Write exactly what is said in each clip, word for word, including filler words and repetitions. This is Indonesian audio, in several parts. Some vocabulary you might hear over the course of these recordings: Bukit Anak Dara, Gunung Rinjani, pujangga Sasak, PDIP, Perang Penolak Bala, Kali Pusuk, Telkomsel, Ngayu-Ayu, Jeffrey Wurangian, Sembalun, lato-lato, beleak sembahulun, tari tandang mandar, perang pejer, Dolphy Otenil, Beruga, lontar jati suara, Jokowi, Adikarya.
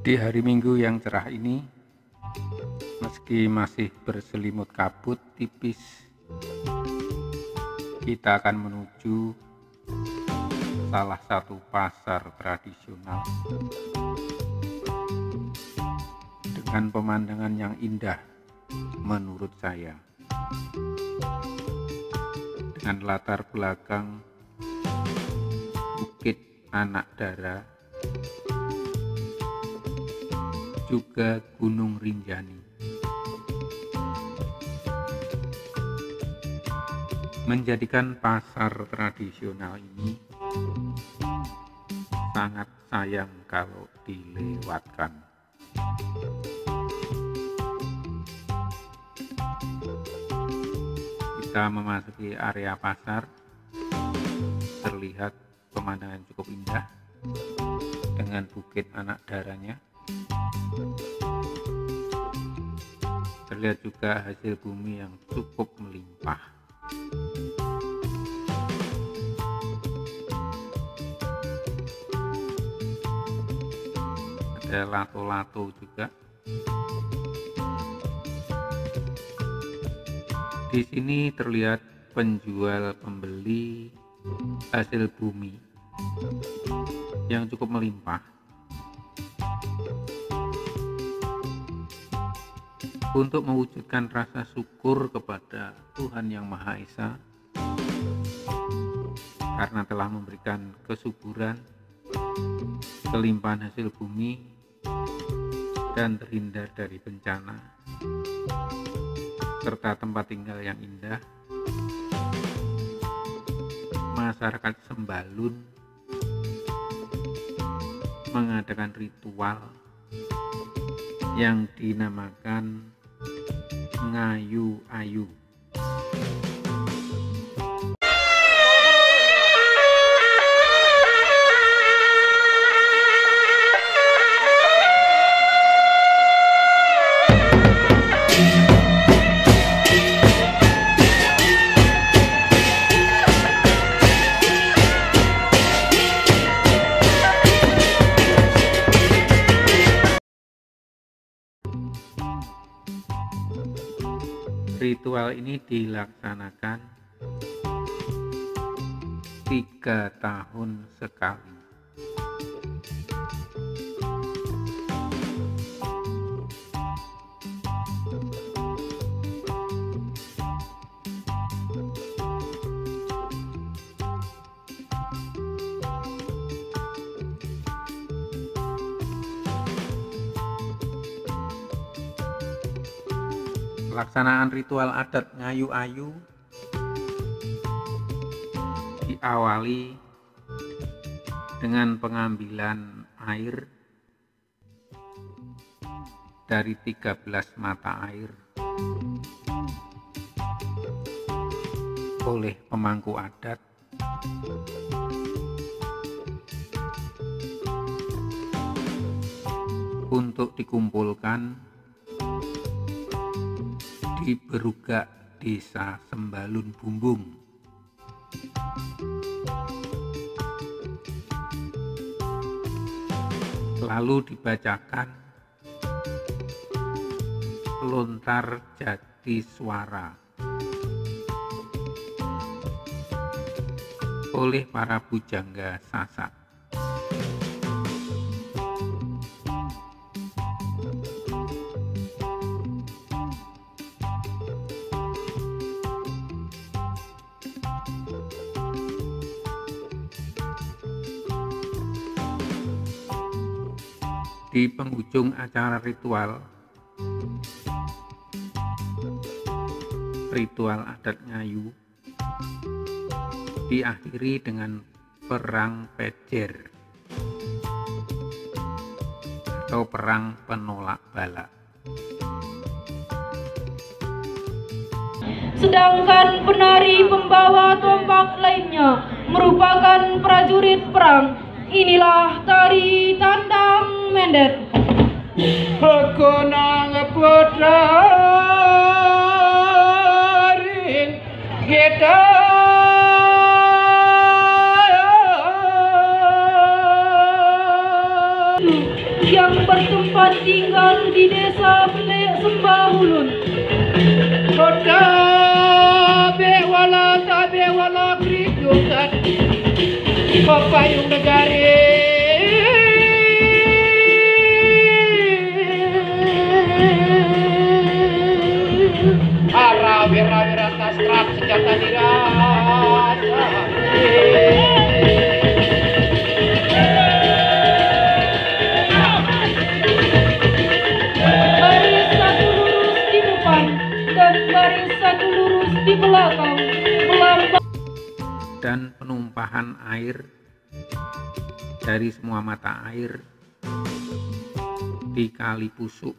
Di hari Minggu yang cerah ini, meski masih berselimut kabut tipis, kita akan menuju salah satu pasar tradisional dengan pemandangan yang indah menurut saya, dengan latar belakang Bukit Anak Dara, juga Gunung Rinjani. Menjadikan pasar tradisional ini sangat sayang kalau dilewatkan. Kita memasuki area pasar, terlihat pemandangan cukup indah dengan Bukit Anak Daranya. Terlihat juga hasil bumi yang cukup melimpah. Ada lato-lato juga. Di sini terlihat penjual pembeli hasil bumi yang cukup melimpah. Untuk mewujudkan rasa syukur kepada Tuhan Yang Maha Esa karena telah memberikan kesuburan, kelimpahan hasil bumi, dan terhindar dari bencana serta tempat tinggal yang indah, masyarakat Sembalun mengadakan ritual yang dinamakan Ngayu-Ayu. Ritual ini dilaksanakan tiga tahun sekali. Pelaksanaan ritual adat Ngayu-Ayu diawali dengan pengambilan air dari tiga belas mata air oleh pemangku adat untuk dikumpulkan di Beruga, Desa Sembalun Bumbung. Lalu dibacakan lontar jati suara oleh para pujangga Sasak. Di penghujung acara ritual, ritual adat Ngayu diakhiri dengan perang pejer atau perang penolak bala. Sedangkan penari pembawa tombak lainnya merupakan prajurit perang. Inilah tari tandang mandar. Aku nang putarin gitar yang bertempat tinggal di desa Beleak Sembahulun. Kota bewala tabe wala krijukan papayung negari. Arabera-bera tas kerap senjata dirasa. Dan penumpahan air dari semua mata air di Kali Pusuk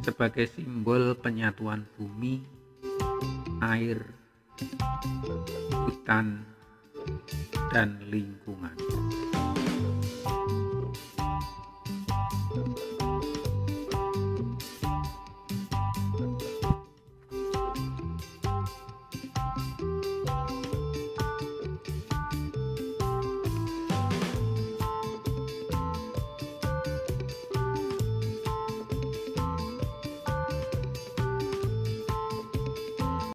sebagai simbol penyatuan bumi, air, hutan, dan lingkungan.